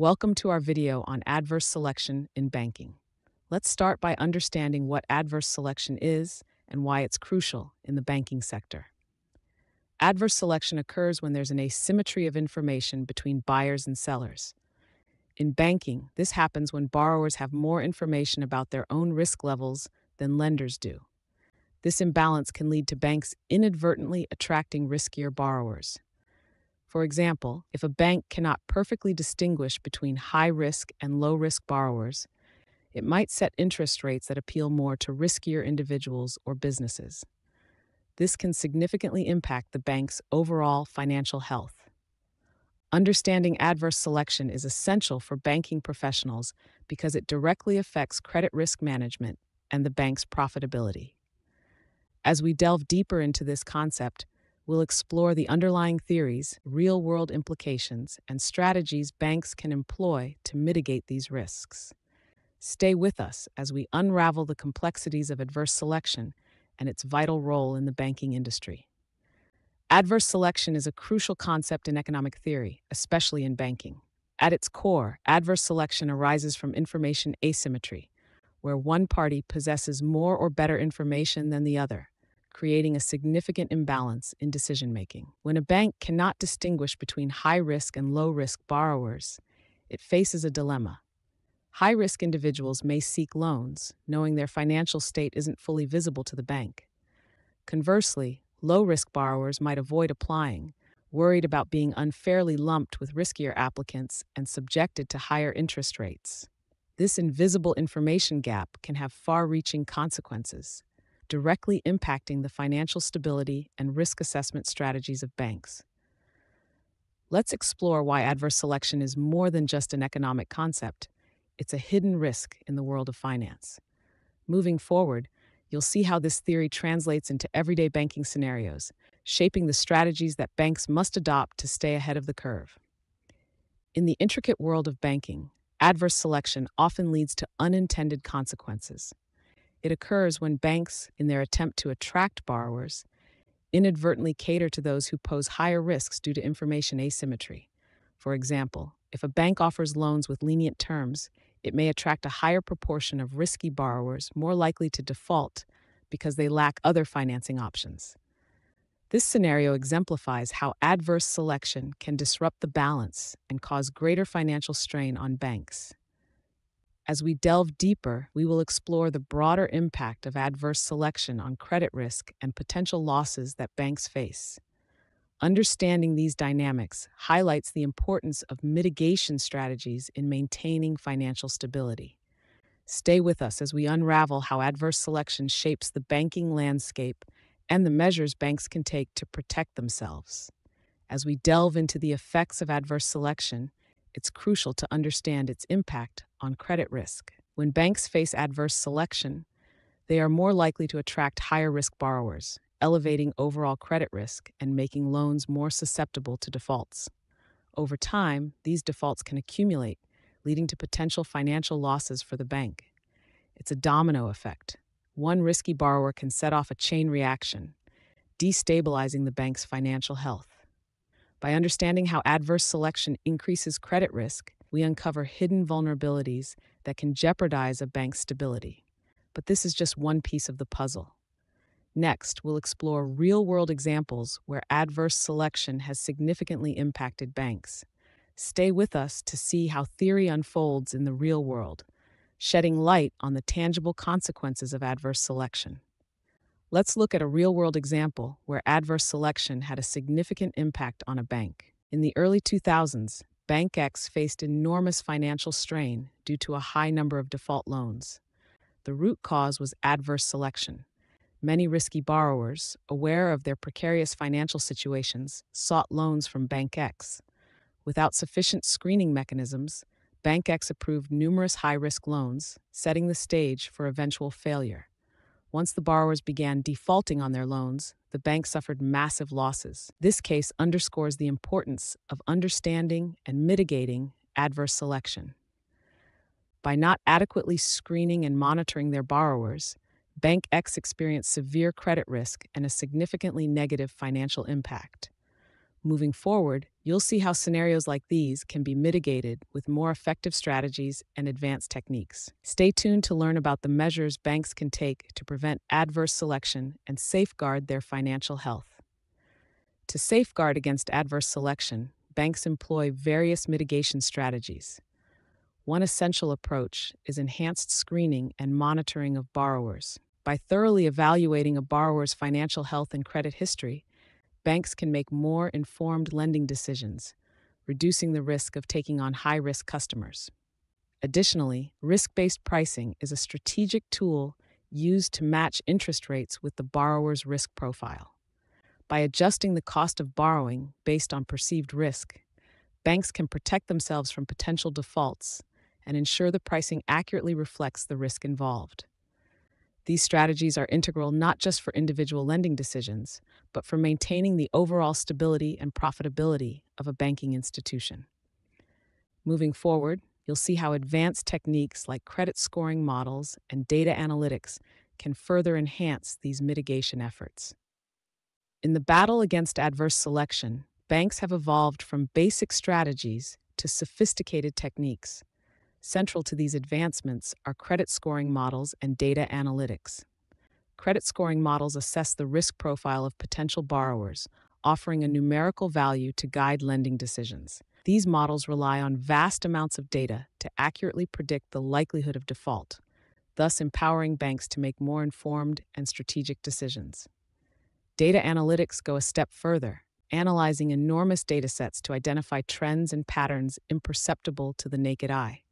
Welcome to our video on adverse selection in banking. Let's start by understanding what adverse selection is and why it's crucial in the banking sector. Adverse selection occurs when there's an asymmetry of information between buyers and sellers. In banking, this happens when borrowers have more information about their own risk levels than lenders do. This imbalance can lead to banks inadvertently attracting riskier borrowers. For example, if a bank cannot perfectly distinguish between high-risk and low-risk borrowers, it might set interest rates that appeal more to riskier individuals or businesses. This can significantly impact the bank's overall financial health. Understanding adverse selection is essential for banking professionals because it directly affects credit risk management and the bank's profitability. As we delve deeper into this concept, we'll explore the underlying theories, real-world implications, and strategies banks can employ to mitigate these risks. Stay with us as we unravel the complexities of adverse selection and its vital role in the banking industry. Adverse selection is a crucial concept in economic theory, especially in banking. At its core, adverse selection arises from information asymmetry, where one party possesses more or better information than the other, creating a significant imbalance in decision-making. When a bank cannot distinguish between high-risk and low-risk borrowers, it faces a dilemma. High-risk individuals may seek loans, knowing their financial state isn't fully visible to the bank. Conversely, low-risk borrowers might avoid applying, worried about being unfairly lumped with riskier applicants and subjected to higher interest rates. This invisible information gap can have far-reaching consequences, directly impacting the financial stability and risk assessment strategies of banks. Let's explore why adverse selection is more than just an economic concept. It's a hidden risk in the world of finance. Moving forward, you'll see how this theory translates into everyday banking scenarios, shaping the strategies that banks must adopt to stay ahead of the curve. In the intricate world of banking, adverse selection often leads to unintended consequences. It occurs when banks, in their attempt to attract borrowers, inadvertently cater to those who pose higher risks due to information asymmetry. For example, if a bank offers loans with lenient terms, it may attract a higher proportion of risky borrowers more likely to default because they lack other financing options. This scenario exemplifies how adverse selection can disrupt the balance and cause greater financial strain on banks. As we delve deeper, we will explore the broader impact of adverse selection on credit risk and potential losses that banks face. Understanding these dynamics highlights the importance of mitigation strategies in maintaining financial stability. Stay with us as we unravel how adverse selection shapes the banking landscape and the measures banks can take to protect themselves. As we delve into the effects of adverse selection, it's crucial to understand its impact on credit risk. When banks face adverse selection, they are more likely to attract higher-risk borrowers, elevating overall credit risk and making loans more susceptible to defaults. Over time, these defaults can accumulate, leading to potential financial losses for the bank. It's a domino effect. One risky borrower can set off a chain reaction, destabilizing the bank's financial health. By understanding how adverse selection increases credit risk, we uncover hidden vulnerabilities that can jeopardize a bank's stability. But this is just one piece of the puzzle. Next, we'll explore real-world examples where adverse selection has significantly impacted banks. Stay with us to see how theory unfolds in the real world, shedding light on the tangible consequences of adverse selection. Let's look at a real-world example where adverse selection had a significant impact on a bank. In the early 2000s, Bank X faced enormous financial strain due to a high number of default loans. The root cause was adverse selection. Many risky borrowers, aware of their precarious financial situations, sought loans from Bank X. Without sufficient screening mechanisms, Bank X approved numerous high-risk loans, setting the stage for eventual failure. Once the borrowers began defaulting on their loans, the bank suffered massive losses. This case underscores the importance of understanding and mitigating adverse selection. By not adequately screening and monitoring their borrowers, Bank X experienced severe credit risk and a significantly negative financial impact. Moving forward, you'll see how scenarios like these can be mitigated with more effective strategies and advanced techniques. Stay tuned to learn about the measures banks can take to prevent adverse selection and safeguard their financial health. To safeguard against adverse selection, banks employ various mitigation strategies. One essential approach is enhanced screening and monitoring of borrowers. By thoroughly evaluating a borrower's financial health and credit history, banks can make more informed lending decisions, reducing the risk of taking on high-risk customers. Additionally, risk-based pricing is a strategic tool used to match interest rates with the borrower's risk profile. By adjusting the cost of borrowing based on perceived risk, banks can protect themselves from potential defaults and ensure the pricing accurately reflects the risk involved. These strategies are integral not just for individual lending decisions, but for maintaining the overall stability and profitability of a banking institution. Moving forward, you'll see how advanced techniques like credit scoring models and data analytics can further enhance these mitigation efforts. In the battle against adverse selection, banks have evolved from basic strategies to sophisticated techniques. Central to these advancements are credit scoring models and data analytics. Credit scoring models assess the risk profile of potential borrowers, offering a numerical value to guide lending decisions. These models rely on vast amounts of data to accurately predict the likelihood of default, thus empowering banks to make more informed and strategic decisions. Data analytics go a step further, analyzing enormous datasets to identify trends and patterns imperceptible to the naked eye.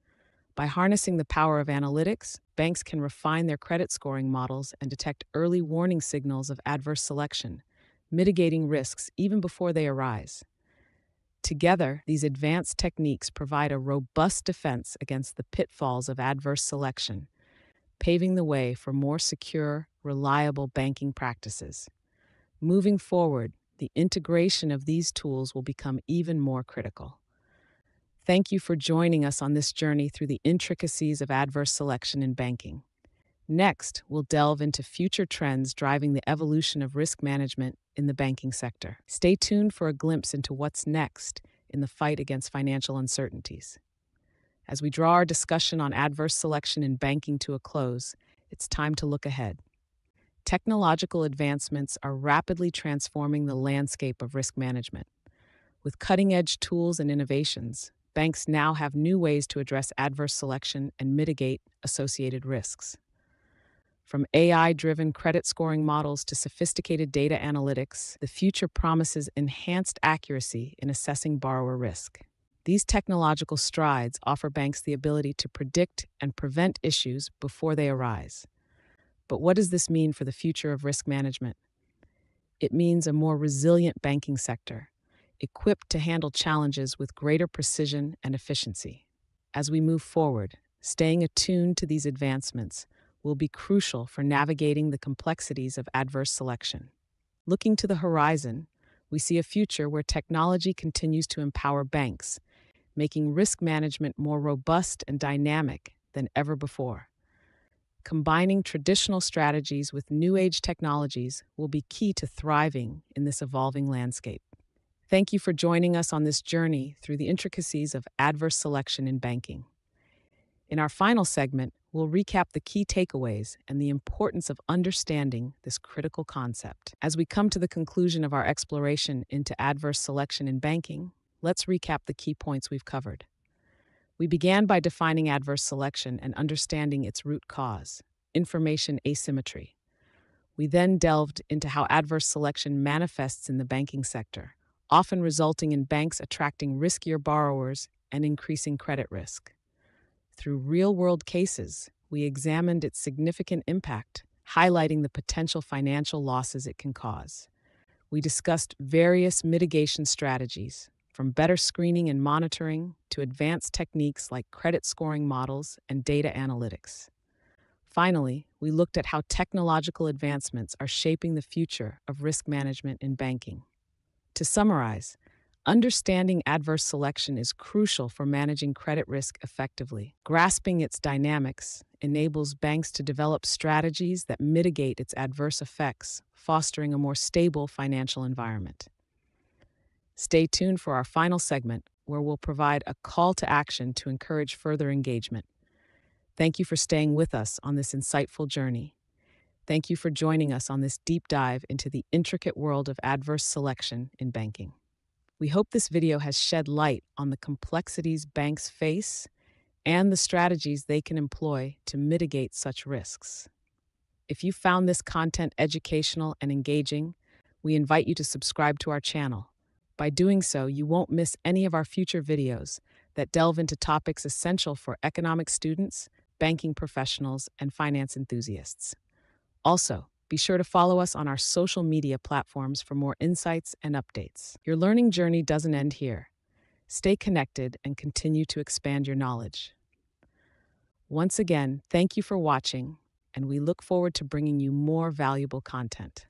By harnessing the power of analytics, banks can refine their credit scoring models and detect early warning signals of adverse selection, mitigating risks even before they arise. Together, these advanced techniques provide a robust defense against the pitfalls of adverse selection, paving the way for more secure, reliable banking practices. Moving forward, the integration of these tools will become even more critical. Thank you for joining us on this journey through the intricacies of adverse selection in banking. Next, we'll delve into future trends driving the evolution of risk management in the banking sector. Stay tuned for a glimpse into what's next in the fight against financial uncertainties. As we draw our discussion on adverse selection in banking to a close, it's time to look ahead. Technological advancements are rapidly transforming the landscape of risk management. With cutting-edge tools and innovations, banks now have new ways to address adverse selection and mitigate associated risks. From AI-driven credit scoring models to sophisticated data analytics, the future promises enhanced accuracy in assessing borrower risk. These technological strides offer banks the ability to predict and prevent issues before they arise. But what does this mean for the future of risk management? It means a more resilient banking sector, equipped to handle challenges with greater precision and efficiency. As we move forward, staying attuned to these advancements will be crucial for navigating the complexities of adverse selection. Looking to the horizon, we see a future where technology continues to empower banks, making risk management more robust and dynamic than ever before. Combining traditional strategies with new-age technologies will be key to thriving in this evolving landscape. Thank you for joining us on this journey through the intricacies of adverse selection in banking. In our final segment, we'll recap the key takeaways and the importance of understanding this critical concept. As we come to the conclusion of our exploration into adverse selection in banking, let's recap the key points we've covered. We began by defining adverse selection and understanding its root cause, information asymmetry. We then delved into how adverse selection manifests in the banking sector, often resulting in banks attracting riskier borrowers and increasing credit risk. Through real-world cases, we examined its significant impact, highlighting the potential financial losses it can cause. We discussed various mitigation strategies, from better screening and monitoring to advanced techniques like credit scoring models and data analytics. Finally, we looked at how technological advancements are shaping the future of risk management in banking. To summarize, understanding adverse selection is crucial for managing credit risk effectively. Grasping its dynamics enables banks to develop strategies that mitigate its adverse effects, fostering a more stable financial environment. Stay tuned for our final segment, where we'll provide a call to action to encourage further engagement. Thank you for staying with us on this insightful journey. Thank you for joining us on this deep dive into the intricate world of adverse selection in banking. We hope this video has shed light on the complexities banks face and the strategies they can employ to mitigate such risks. If you found this content educational and engaging, we invite you to subscribe to our channel. By doing so, you won't miss any of our future videos that delve into topics essential for economics students, banking professionals, and finance enthusiasts. Also, be sure to follow us on our social media platforms for more insights and updates. Your learning journey doesn't end here. Stay connected and continue to expand your knowledge. Once again, thank you for watching, and we look forward to bringing you more valuable content.